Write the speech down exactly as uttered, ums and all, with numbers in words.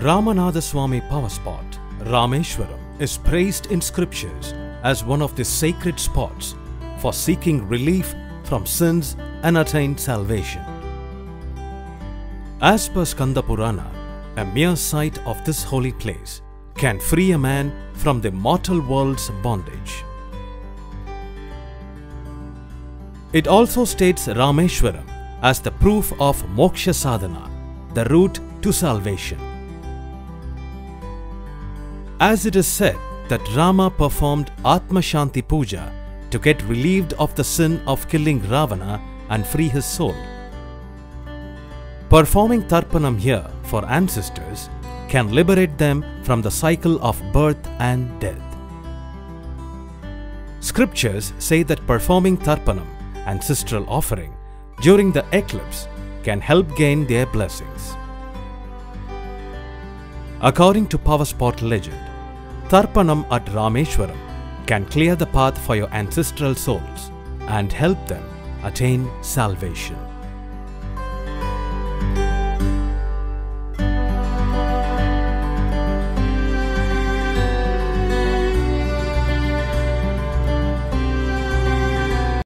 Ramanatha Swami power spot, Rameshwaram, is praised in scriptures as one of the sacred spots for seeking relief from sins and attained salvation. As per Skanda Purana, a mere sight of this holy place can free a man from the mortal world's bondage. It also states Rameshwaram as the proof of Moksha Sadhana, the route to salvation. As it is said that Rama performed Atmashanti Puja to get relieved of the sin of killing Ravana and free his soul. Performing Tarpanam here for ancestors can liberate them from the cycle of birth and death. Scriptures say that performing Tarpanam, ancestral offering, during the eclipse can help gain their blessings. According to power spot legend, Tarpanam at Rameshwaram can clear the path for your ancestral souls and help them attain salvation.